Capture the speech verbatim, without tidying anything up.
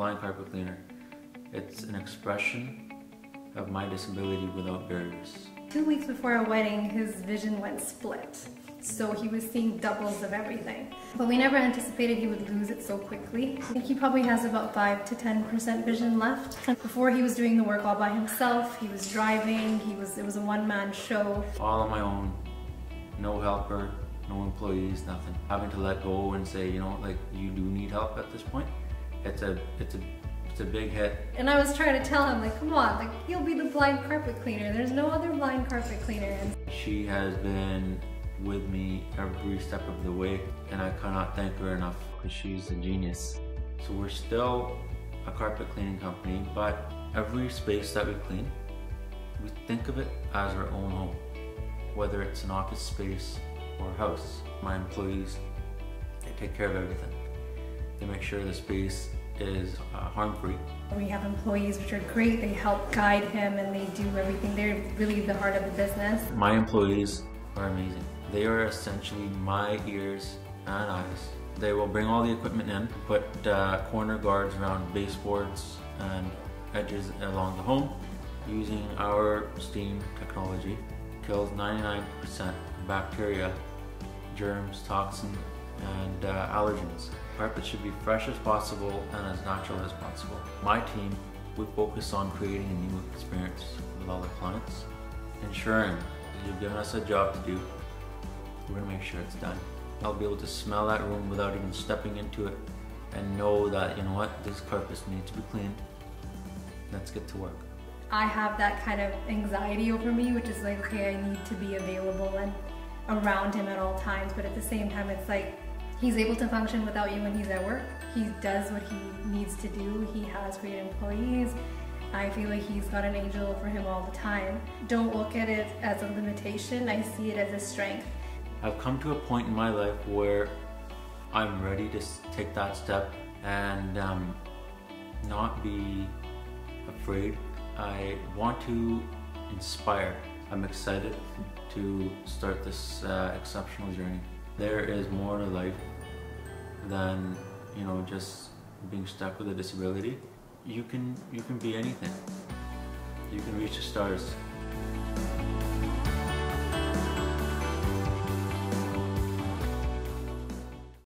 Blind Carpet Cleaner. It's an expression of my disability without barriers. Two weeks before our wedding, his vision went split. So he was seeing doubles of everything. But we never anticipated he would lose it so quickly. I think he probably has about five to ten percent vision left. Before, he was doing the work all by himself. He was driving, he was, it was a one-man show. All on my own, no helper, no employees, nothing. Having to let go and say, you know, like, you do need help at this point. It's a, it's a, it's a big hit. And I was trying to tell him, like, come on, like, you'll be the blind carpet cleaner. There's no other blind carpet cleaner. She has been with me every step of the way, and I cannot thank her enough, because she's a genius. So we're still a carpet cleaning company, but every space that we clean, we think of it as our own home, whether it's an office space or a house. My employees, they take care of everything. They make sure the space is uh, harm-free. We have employees which are great. They help guide him and they do everything. They're really the heart of the business. My employees are amazing. They are essentially my ears and eyes. They will bring all the equipment in, put uh, corner guards around baseboards and edges along the home. Using our steam technology, kills ninety-nine percent of bacteria, germs, toxins, and uh, allergens. Carpet should be fresh as possible and as natural as possible. My team, we focus on creating a new experience with all our clients, ensuring that you've given us a job to do. We're gonna make sure it's done. I'll be able to smell that room without even stepping into it and know that, you know what, this carpet needs to be cleaned. Let's get to work. I have that kind of anxiety over me, which is like, okay, I need to be available and around him at all times, but at the same time, it's like, he's able to function without you when he's at work. He does what he needs to do. He has great employees. I feel like he's got an angel over him all the time. Don't look at it as a limitation. I see it as a strength. I've come to a point in my life where I'm ready to take that step and um, not be afraid. I want to inspire. I'm excited to start this uh, exceptional journey. There is more to life than, you know, just being stuck with a disability. You can, you can be anything. You can reach the stars.